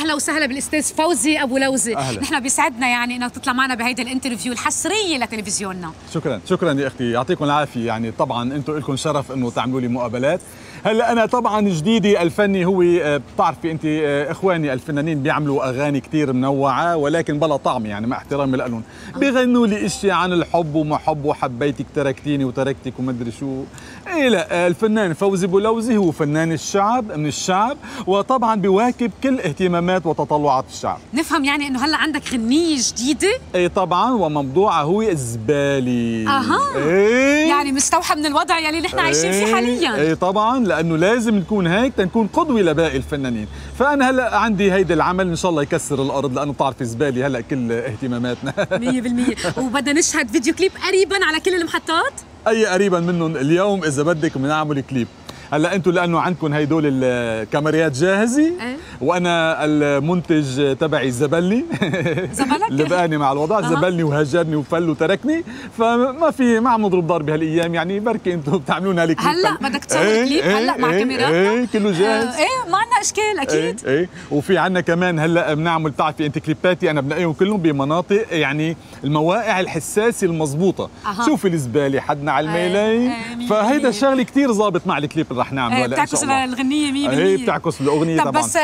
اهلا وسهلا بالاستاذ فوزي ابو لوزه. نحن بيسعدنا يعني انك تطلع معنا بهيدا الانترفيو الحصريه لتلفزيوننا. شكرا يا اختي، يعطيكم العافيه. يعني طبعا انتم لكم شرف انه تعملوا لي مقابلات. هلا انا طبعا جديدي الفني هو، بتعرفي انت اخواني الفنانين بيعملوا اغاني كثير منوعه ولكن بلا طعم، يعني مع احترامي لهم. بيغنوا لي اشي عن الحب وما حب وحبيتك تركتيني وتركتك وما ادري شو. ايه لا، الفنان فوزي ابو لوزه هو فنان الشعب من الشعب، وطبعا بيواكب كل اهتمامات وتطلعات الشعب. نفهم يعني انه هلا عندك غنيه جديده؟ ايه طبعا، وموضوعها هو الزبالي. اها إيه؟ يعني مستوحى من الوضع يلي نحن عايشين فيه حاليا. ايه طبعا، لانه لازم نكون هيك تنكون قدوه لباقي الفنانين. فانا هلا عندي هيدا العمل ان شاء الله يكسر الارض، لانه بتعرفي زبالي هلا كل اهتماماتنا 100%. وبدنا نشهد فيديو كليب قريبا على كل المحطات؟ اي قريبا منهم اليوم اذا بدك بنعمل كليب. هلا انتم لانه عندكم هيدول الكاميرات جاهزه أه؟ وانا المنتج تبعي زبلني لبقاني مع الوضع، زبلني وهجرني وفل وتركني، فما في ما عم نضرب ضرب بهالايام. يعني بركي انتم بتعملونا لك هلا بدك تصور كليب هلا مع كاميراتنا؟ ايه كله جاهز. ايه ما عندنا اشكال اكيد. ايه وفي عندنا كمان هلا بنعمل، بتعرفي انت كليباتي انا بنقيهم كلهم بمناطق يعني المواقع الحساسه المضبوطه. شوفي الزباله حدنا على الميلين، فهيدا الشغل كثير ظابط مع الكليب رح نعمله. بتعكس الغنيه 100%؟ ايه بتعكس الاغنيه طبعا. بس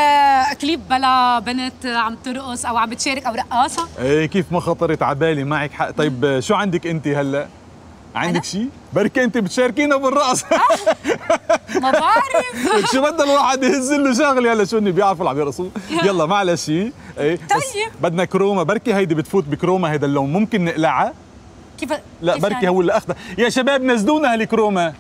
كليب بلا بنت عم ترقص او عم بتشارك او رقاصه؟ ايه كيف ما خطرت على بالي، معك حق. طيب شو عندك انت هلا؟ عندك شيء؟ بركي انت بتشاركينا بالرقص. ما بعرف شو بدنا الواحد يهز له شغل. يلا شو اني بيعرفوا اللي عم يرقصوا. يلا معلش شيء. ايه طيب بدنا كروما، بركي هيدي بتفوت بكروما، هيدا اللون ممكن نقلعها؟ كيف؟ لا كيف بركي يعني؟ هو اللي اخضر. يا شباب نزلونا هالكروما،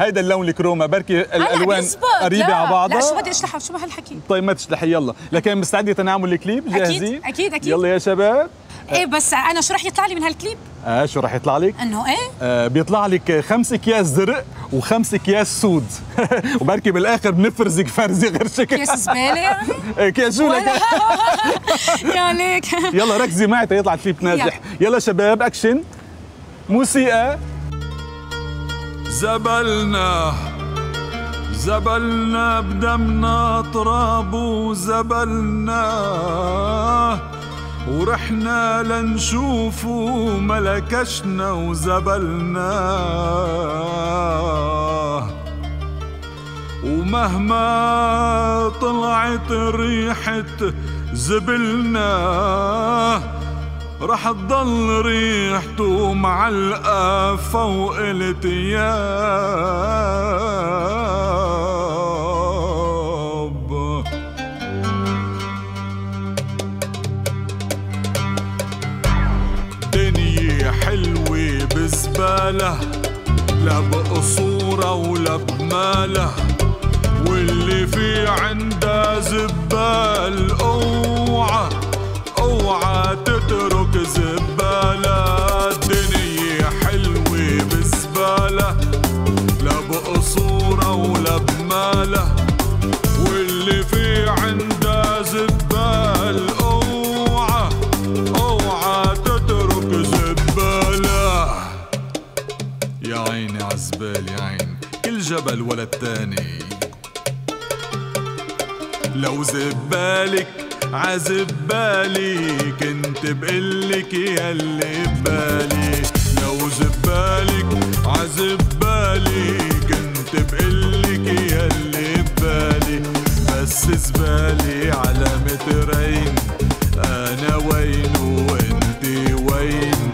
هيدا اللون الكروما، بركي الالوان قريبه على بعضها. لا شو بدي اشلحها، شو بهالحكي؟ طيب ما تشلحي يلا، لكن مستعده تنعمل الكليب جاهزين؟ اكيد اكيد اكيد. يلا يا شباب. ايه بس انا شو رح يطلع لي من هالكليب؟ شو رح يطلع لك؟ انه ايه؟ بيطلع لك 5 اكياس زرق و5 اكياس سود. وبركي بالاخر بنفرزك فرزه غير شكل. اكياس زباله يعني؟ اكياس شو لك؟ يا ليك. يلا ركزي معي تيطلع الكليب ناجح. يلا شباب اكشن، موسيقى. زبلنا زبلنا بدمنا تراب وزبلنا، ورحنا لنشوفوا ملكشنا وزبلنا، ومهما طلعت ريحة زبلنا رح تضل ريحته معلقة فوق التياب. دنيا حلوة بزبالة، لا بقصورة ولا بمالة، واللي في عندها زبال اوعى اوعى تترك زبالة. الدنيا حلوة بزبالة، لا بقصورة ولا بمالة، واللي في عندها زبال اوعى اوعى تترك زبالة. يا عيني عزبال يا عيني، كل جبل ولا التاني، لو زبالك عزبالي كنت بقلك ياللي ببالي، لو زبالك عزبالي كنت بقلك ياللي ببالي، بس زبالي على مترين، انا وين وانتي وين،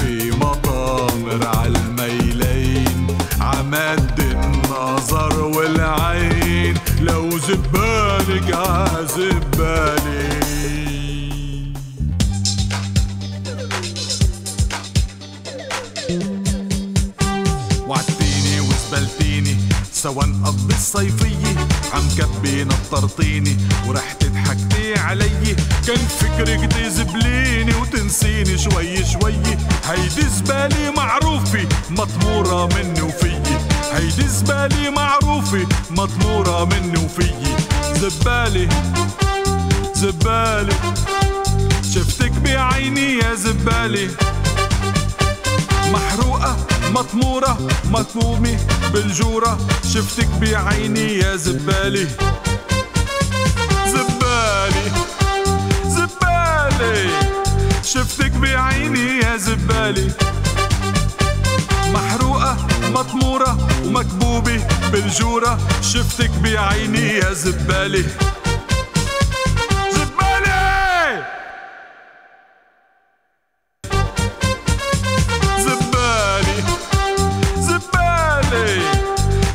في مطامر عالميلين عمد النظر والعين، لو زبالك عزبالي. وعدتيني وزبلتيني سوا نقضي الصيفية، عم كبي نطرتيني ورحت ضحكتي علي، كان فكرك تزبليني وتنسيني شوي شوي، هيدي زبالة معروفة مطمورة مني وفيي، هيدي زبالة معروفة مطمورة مني وفيي، زبالة زبالة شفتك بعيني يا زبالة، محروقة مطمورة مطمومة بالجورة، شفتك بعيني يا زبالة زبالة. بعيني يا زبالي، محروقة مطمورة ومكبوبة بالجورة، شفتك بعيني يا زبالي.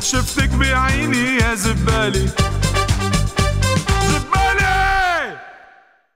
شفتك بعيني يا زبالي،